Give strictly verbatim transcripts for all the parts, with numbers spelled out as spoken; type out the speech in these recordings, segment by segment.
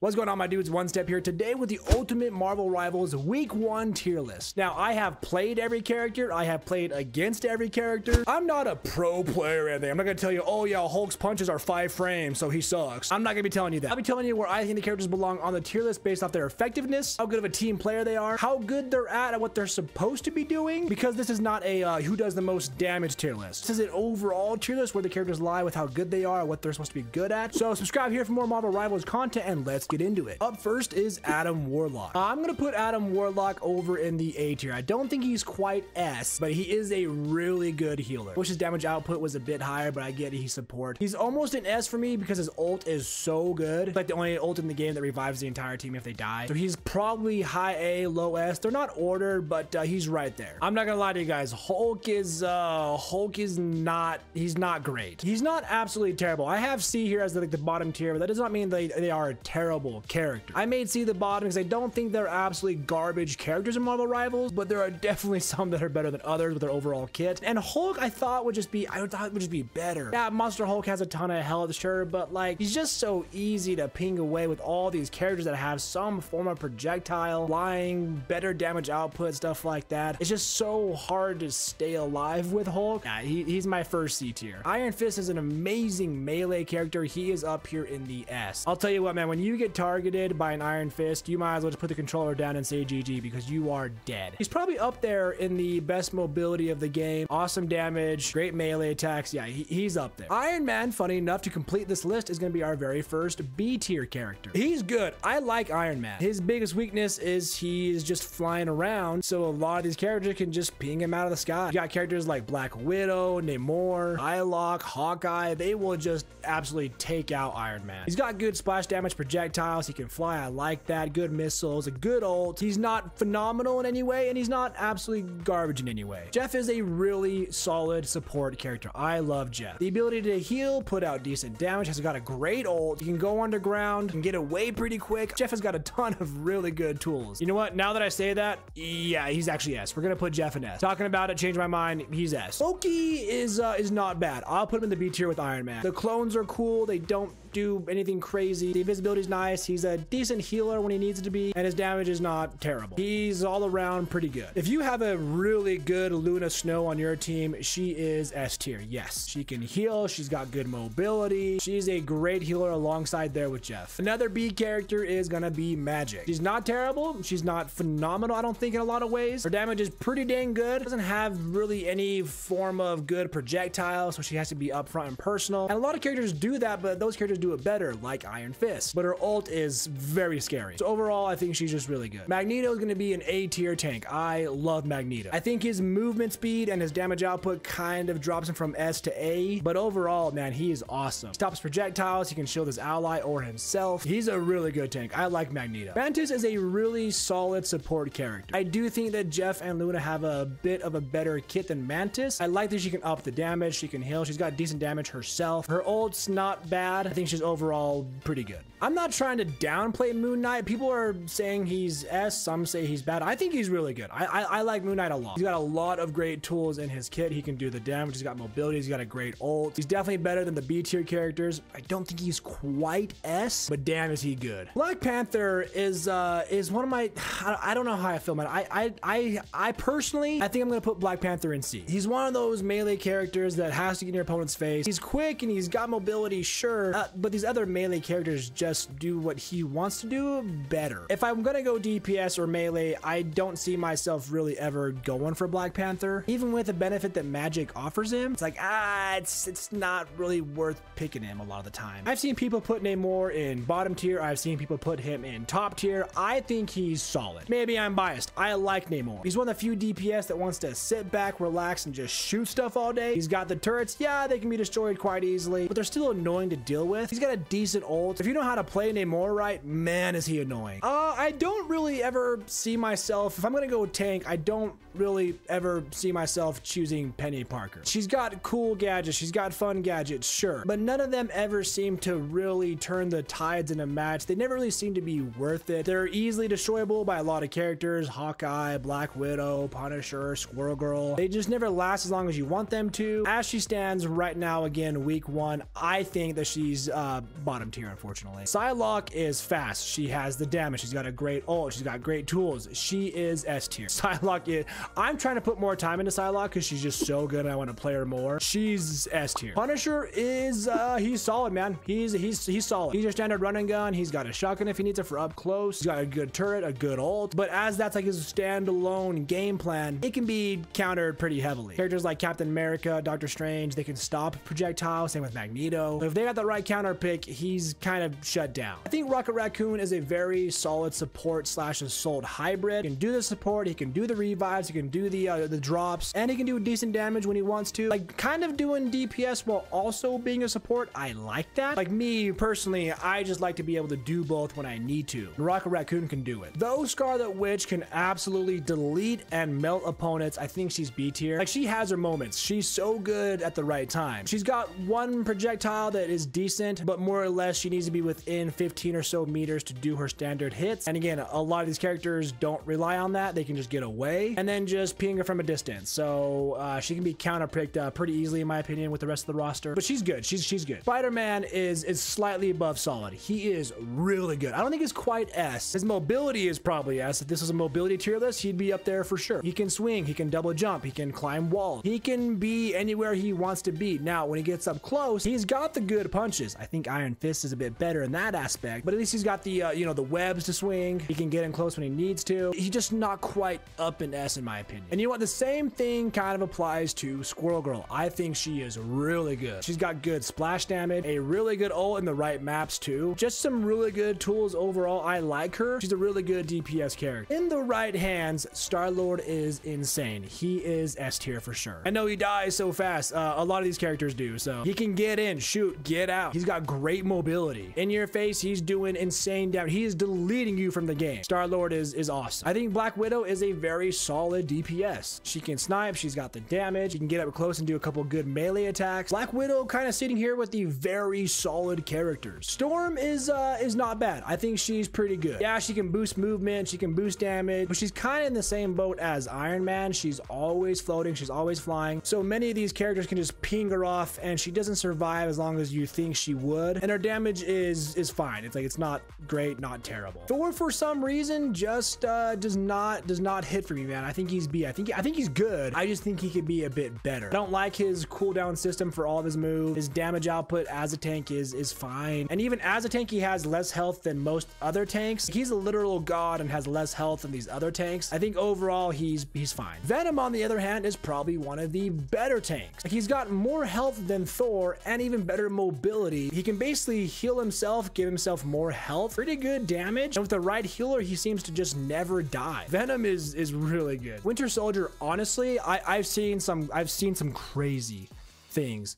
What's going on, my dudes? One Step here today with the Ultimate Marvel Rivals Week one tier list. Now, I have played every character. I have played against every character. I'm not a pro player or anything. I'm not going to tell you, oh, yeah, Hulk's punches are five frames, so he sucks. I'm not going to be telling you that. I'll be telling you where I think the characters belong on the tier list based off their effectiveness, how good of a team player they are, how good they're at, and what they're supposed to be doing, because this is not a uh, who does the most damage tier list. This is an overall tier list where the characters lie with how good they are, what they're supposed to be good at. So subscribe here for more Marvel Rivals content, and let's get into it. Up first is Adam Warlock. I'm gonna put Adam Warlock over in the A tier. I don't think he's quite S, but he is a really good healer. Wish his damage output was a bit higher, but I get it, he's support. He's almost an S for me because his ult is so good. It's like the only ult in the game that revives the entire team if they die. So he's probably high A, low S. They're not ordered, but uh, he's right there. I'm not gonna lie to you guys. Hulk is uh, Hulk is not. He's not great. He's not absolutely terrible. I have C here as the, like the bottom tier, but that does not mean they they are terrible character. I made C the bottom because I don't think they're absolutely garbage characters in Marvel Rivals, but there are definitely some that are better than others with their overall kit. And Hulk, I thought would just be, I thought would just be better. Yeah, Monster Hulk has a ton of health, sure, but like he's just so easy to ping away with all these characters that have some form of projectile, flying, better damage output, stuff like that. It's just so hard to stay alive with Hulk. Yeah, he, he's my first C tier. Iron Fist is an amazing melee character. He is up here in the S. I'll tell you what, man, when you get targeted by an Iron Fist, you might as well just put the controller down and say G G because you are dead. He's probably up there in the best mobility of the game. Awesome damage, great melee attacks. Yeah, he, he's up there. Iron Man, funny enough, to complete this list is going to be our very first B tier character. He's good. I like Iron Man. His biggest weakness is he is just flying around, so a lot of these characters can just ping him out of the sky. You got characters like Black Widow, Namor, Psylocke, Hawkeye. They will just absolutely take out Iron Man. He's got good splash damage, projectiles. He can fly. I like that. Good missiles, a good ult. He's not phenomenal in any way, and he's not absolutely garbage in any way. Jeff is a really solid support character. I love Jeff. The ability to heal, put out decent damage, has got a great ult. He can go underground and get away pretty quick. Jeff has got a ton of really good tools. You know what? Now that I say that, yeah, he's actually S. We're gonna put Jeff in S. Talking about it, changed my mind. He's S. Loki is uh, is not bad. I'll put him in the B tier with Iron Man. The clones are cool. They don't do anything crazy. The invisibility is nice. He's a decent healer when he needs it to be, and his damage is not terrible. He's all around pretty good. If you have a really good Luna Snow on your team, she is S tier. Yes, she can heal. She's got good mobility. She's a great healer alongside there with Jeff. Another B character is gonna be Magic. She's not terrible. She's not phenomenal, I don't think, in a lot of ways. Her damage is pretty dang good. Doesn't have really any form of good projectile, so she has to be upfront and personal. And a lot of characters do that, but those characters do it better, like Iron Fist, but her ult is very scary. So overall, I think she's just really good. Magneto is going to be an A tier tank. I love Magneto. I think his movement speed and his damage output kind of drops him from S to A, but overall, man, he is awesome. He stops projectiles. He can shield his ally or himself. He's a really good tank. I like Magneto. Mantis is a really solid support character. I do think that Jeff and Luna have a bit of a better kit than Mantis. I like that she can up the damage. She can heal. She's got decent damage herself. Her ult's not bad. I think she's overall pretty good. I'm not trying to downplay Moon Knight. People are saying he's S, some say he's bad. I think he's really good. I, I, I like Moon Knight a lot. He's got a lot of great tools in his kit. He can do the damage. He's got mobility. He's got a great ult. He's definitely better than the B tier characters. I don't think he's quite S, but damn is he good. Black Panther is uh, is one of my, I don't know how I feel, man. I, I, I, I personally, I think I'm gonna put Black Panther in C. He's one of those melee characters that has to get in your opponent's face. He's quick and he's got mobility, sure, uh, but But these other melee characters just do what he wants to do better. If I'm gonna go D P S or melee, I don't see myself really ever going for Black Panther. Even with the benefit that Magic offers him, it's like, ah, it's it's not really worth picking him a lot of the time. I've seen people put Namor in bottom tier. I've seen people put him in top tier. I think he's solid. Maybe I'm biased. I like Namor. He's one of the few D P S that wants to sit back, relax, and just shoot stuff all day. He's got the turrets. Yeah, they can be destroyed quite easily, but they're still annoying to deal with. He's got a decent ult. If you know how to play Namor right, man, is he annoying. Uh, I don't really ever see myself, if I'm gonna go tank, I don't really ever see myself choosing Penny Parker. She's got cool gadgets, she's got fun gadgets, sure, but none of them ever seem to really turn the tides in a match. They never really seem to be worth it. They're easily destroyable by a lot of characters, Hawkeye, Black Widow, Punisher, Squirrel Girl. They just never last as long as you want them to. As she stands right now, again, week one, I think that she's uh, bottom tier, unfortunately. Psylocke is fast. She has the damage. She's got a great ult. She's got great tools. She is S tier. Psylocke is... I'm trying to put more time into Psylocke because she's just so good and I want to play her more. She's S tier. Punisher is... Uh, he's solid, man. He's, he's, he's solid. He's your standard running gun. He's got a shotgun if he needs it for up close. He's got a good turret, a good ult. But as that's like his standalone game plan, it can be countered pretty heavily. Characters like Captain America, Doctor Strange, they can stop projectiles. Same with Magneto. If they got the right counter pick, he's kind of shut down. I think Rocket Raccoon is a very solid support slash assault hybrid. He can do the support, he can do the revives, he can do the uh, the drops, and he can do decent damage when he wants to. Like kind of doing D P S while also being a support. I like that. Like me personally, I just like to be able to do both when I need to. Rocket Raccoon can do it. Though Scarlet Witch can absolutely delete and melt opponents, I think she's B tier. Like she has her moments. She's so good at the right time. She's got one projectile that is decent, but more or less she needs to be within fifteen or so meters to do her standard hits. And again, a lot of these characters don't rely on that. They can just get away and then just ping her from a distance. So uh, she can be counter picked uh, pretty easily, in my opinion, with the rest of the roster. But she's good. She's she's good. Spider-Man is is slightly above solid. He is really good. I don't think he's quite S. His mobility is probably S. If this was a mobility tier list, he'd be up there for sure. He can swing. He can double jump. He can climb walls. He can be anywhere he wants to be. Now, when he gets up close, he's got the good punches. I think Iron Fist is a bit better in that aspect, but at least he's got the, uh, you know, the webs to swing. He can get in close when he needs to. He's just not quite up in S in my opinion. And you know what? The same thing kind of applies to Squirrel Girl. I think she is really good. She's got good splash damage, a really good ult in the right maps too. Just some really good tools overall. I like her. She's a really good D P S character. In the right hands, Star-Lord is insane. He is S tier for sure. I know he dies so fast. Uh, a lot of these characters do, so he can get in, shoot, get out. He's got great mobility. In your face, he's doing insane damage. He is deleting you from the game. Star-Lord is, is awesome. I think Black Widow is a very solid D P S. She can snipe, she's got the damage. She can get up close and do a couple good melee attacks. Black Widow kind of sitting here with the very solid characters. Storm is uh, is not bad. I think she's pretty good. Yeah, she can boost movement, she can boost damage, but she's kind of in the same boat as Iron Man. She's always floating, she's always flying. So many of these characters can just ping her off and she doesn't survive as long as you think she would. And her damage is is fine. It's like, it's not great, not terrible. Thor for some reason just uh, does not does not hit for me, man. I think he's B. I think I think he's good. I just think he could be a bit better. I don't like his cooldown system for all of his moves. His damage output as a tank is is fine. And even as a tank, he has less health than most other tanks. He's a literal god and has less health than these other tanks. I think overall he's he's fine. Venom, on the other hand, is probably one of the better tanks. Like, he's got more health than Thor and even better mobility. He can basically heal himself, give himself more health, pretty good damage, and with the right healer he seems to just never die. Venom is is really good. Winter Soldier, honestly, I I've seen some I've seen some crazy things.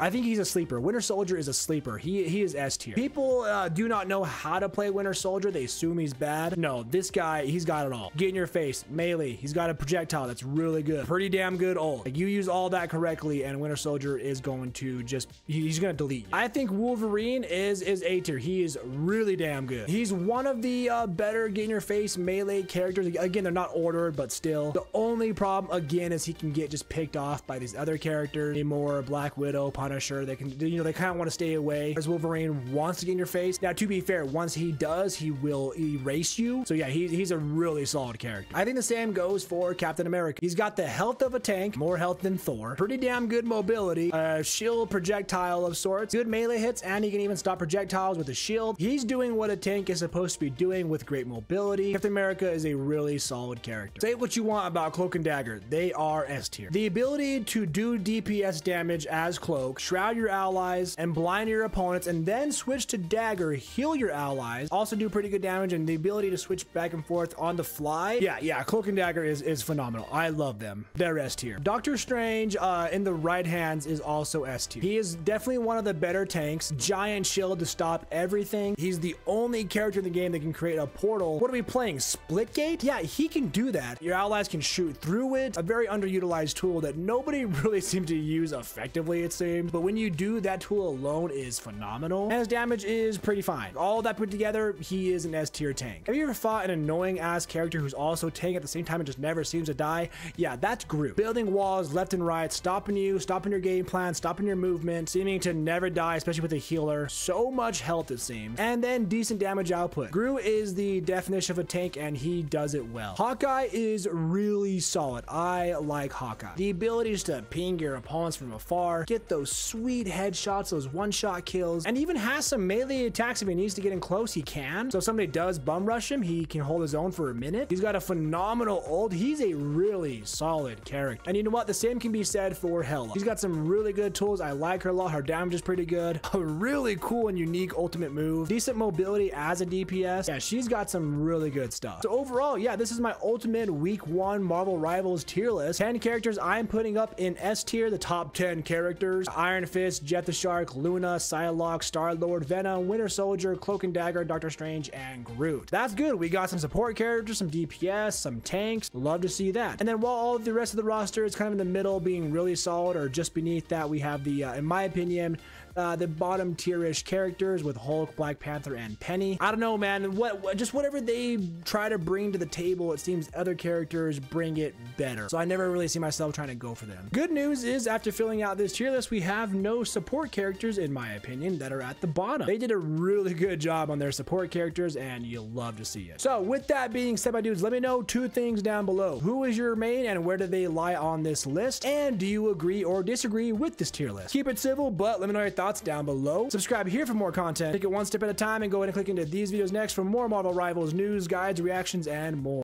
I think he's a sleeper. Winter Soldier is a sleeper. He he is S tier. People uh, do not know how to play Winter Soldier. They assume he's bad. No, this guy, he's got it all. Get in your face, melee. He's got a projectile that's really good. Pretty damn good ult. Like, you use all that correctly and Winter Soldier is going to just, he, he's going to delete you. I think Wolverine is, is A tier. He is really damn good. He's one of the uh, better get in your face melee characters. Again, they're not ordered, but still. The only problem, again, is he can get just picked off by these other characters. Namor, Black Widow, Punisher, they can, you know, they kind of want to stay away. As Wolverine wants to get in your face. Now, to be fair, once he does, he will erase you. So yeah, he, he's a really solid character. I think the same goes for Captain America. He's got the health of a tank, more health than Thor, pretty damn good mobility, a shield projectile of sorts, good melee hits, and he can even stop projectiles with a shield. He's doing what a tank is supposed to be doing with great mobility. Captain America is a really solid character. Say what you want about Cloak and Dagger. They are S tier. The ability to do D P S damage as Cloak, shroud your allies and blind your opponents, and then switch to dagger, heal your allies, also do pretty good damage, and the ability to switch back and forth on the fly. Yeah, yeah, Cloak and Dagger is, is phenomenal. I love them. They're S tier. Doctor Strange uh, in the right hands is also S tier. He is definitely one of the better tanks. Giant shield to stop everything. He's the only character in the game that can create a portal. What are we playing? Splitgate? Yeah, he can do that. Your allies can shoot through it. A very underutilized tool that nobody really seemed to use effectively, it seems. claimed, but when you do, that tool alone is phenomenal, and his damage is pretty fine. All that put together, he is an S-tier tank. Have you ever fought an annoying ass character who's also tank at the same time and just never seems to die? Yeah, that's Gru. Building walls left and right, stopping you, stopping your game plan, stopping your movement, seeming to never die, especially with a healer. So much health, it seems, and then decent damage output. Gru is the definition of a tank, and he does it well. Hawkeye is really solid. I like Hawkeye. The ability is to ping your opponents from afar, get those sweet headshots, those one-shot kills, and even has some melee attacks if he needs to get in close, he can. So if somebody does bum rush him, he can hold his own for a minute. He's got a phenomenal ult. He's a really solid character. And you know what? The same can be said for Hela. He's got some really good tools. I like her a lot. Her damage is pretty good. A really cool and unique ultimate move. Decent mobility as a D P S. Yeah, she's got some really good stuff. So overall, yeah, this is my ultimate week one Marvel Rivals tier list. ten characters I'm putting up in S tier, the top ten characters. Iron Fist, Jeff the Shark, Luna, Psylocke, Star-Lord, Venom, Winter Soldier, Cloak and Dagger, Doctor Strange, and Groot. That's good. We got some support characters, some D P S, some tanks. Love to see that. And then while all of the rest of the roster is kind of in the middle, being really solid, or just beneath that, we have the, uh, in my opinion, Uh, the bottom tier-ish characters with Hulk, Black Panther, and Penny. I don't know, man. What, what just whatever they try to bring to the table, it seems other characters bring it better. So I never really see myself trying to go for them. Good news is, after filling out this tier list, we have no support characters, in my opinion, that are at the bottom. They did a really good job on their support characters, and you'll love to see it. So with that being said, my dudes, let me know two things down below. Who is your main, and where do they lie on this list? And do you agree or disagree with this tier list? Keep it civil, but let me know your thoughts down below. Subscribe here for more content. Take it one step at a time and go ahead and click into these videos next for more Marvel Rivals news, guides, reactions, and more.